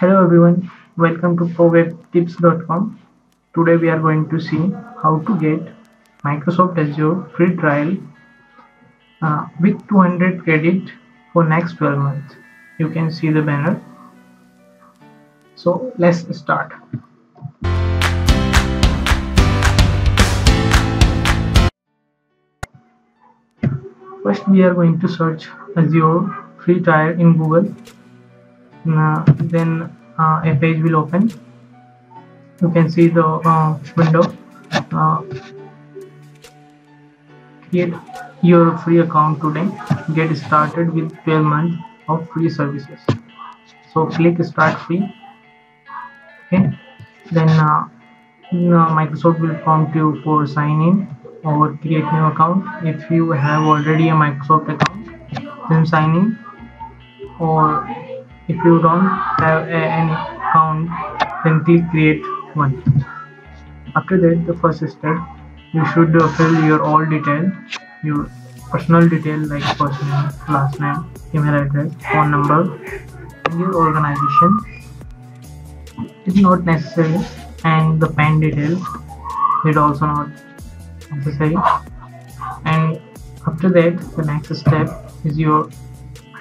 Hello everyone, welcome to ProWebTips.com. Today we are going to see how to get Microsoft Azure free trial with 200 credit for next 12 months. You can see the banner. So let's start. First we are going to search Azure free trial in Google. Then a page will open. You can see the window. Create your free account today. Get started with 12 months of free services. So click start free. Okay. Then Microsoft will prompt you for sign in or create new account. If you have already a Microsoft account, then sign in, or if you don't have any account, then click create one. After that, the first step, you should fill your all detail, your personal detail like first name, last name, email address, phone number, and your organization. It's not necessary, and the PAN details is also not necessary. And after that, the next step is your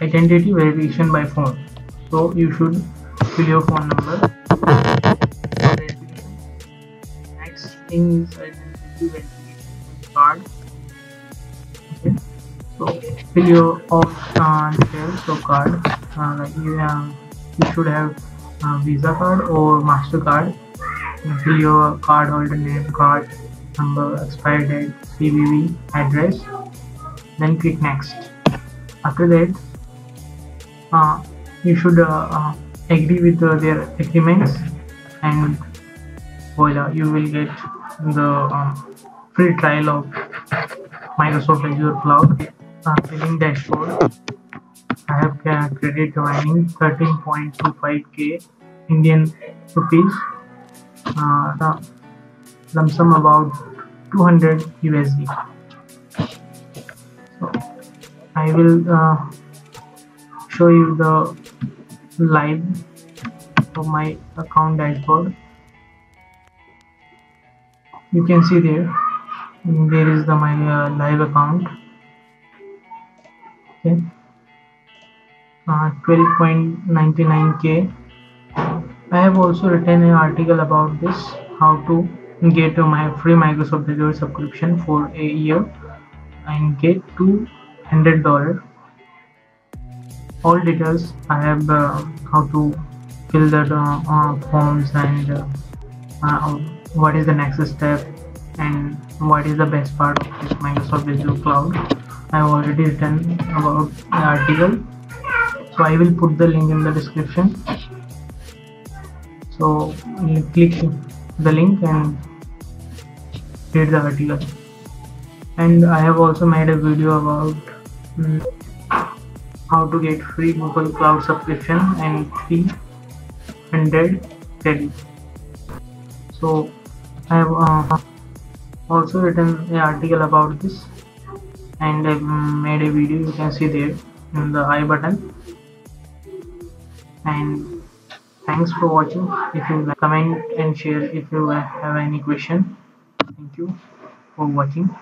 identity verification by phone. So you should fill your phone number. Next thing is identity verification card. Okay. So fill your all details of card. You should have Visa card or MasterCard. Fill your card holder name, card number, expiry date, CVV, address. Then click next. After that, you should agree with their agreements, and voila, you will get the free trial of Microsoft Azure Cloud. Billing dashboard, I have credit remaining 13.25k Indian rupees, the lump sum about 200 USD. So I will show you the live of my account dashboard. You can see there is my live account. Okay, 12.99k. I have also written an article about this, how to get my free Microsoft Azure subscription for a year and get $200. All details I have, how to fill the forms, and what is the next step, and what is the best part of this Microsoft Azure Cloud. I have already written about the article, so I will put the link in the description. So click the link and read the article. And I have also made a video about how to get free Google Cloud subscription and 300 credit. So I have also written an article about this, and I made a video. You can see there in the I button. And thanks for watching. If you like, comment and share if you have any question. Thank you for watching.